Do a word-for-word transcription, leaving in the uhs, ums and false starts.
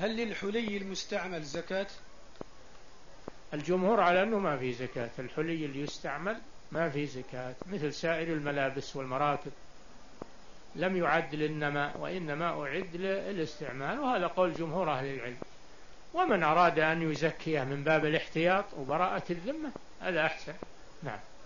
هل للحلي المستعمل زكاة؟ الجمهور على أنه ما في زكاة، الحلي اللي يستعمل ما في زكاة، مثل سائر الملابس والمراتب لم يعد للنماء وإنما أعد للاستعمال، وهذا قول جمهور أهل العلم. ومن أراد أن يزكيه من باب الاحتياط وبراءة الذمة هذا أحسن. نعم.